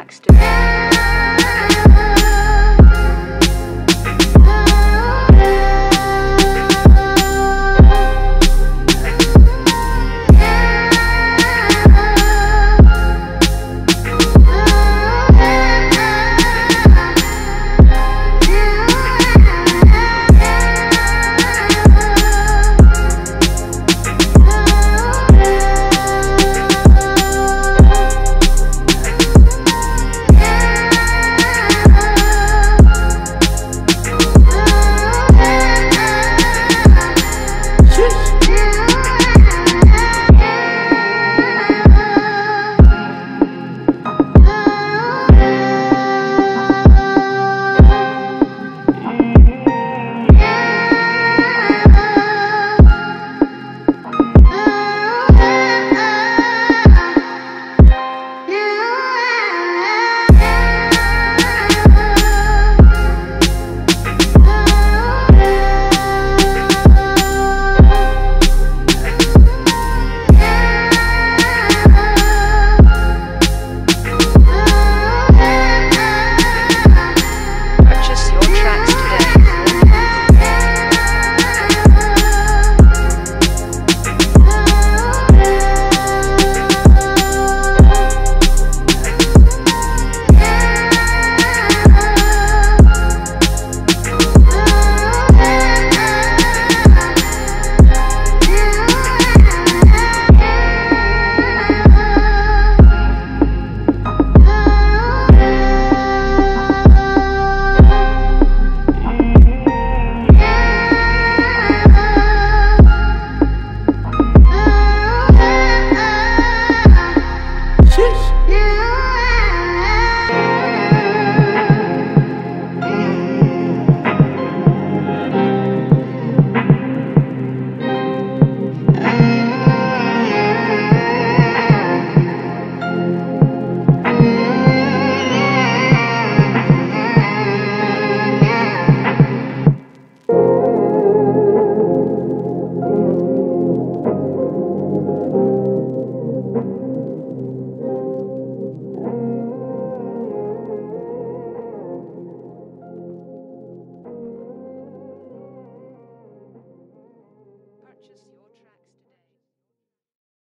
Baxter.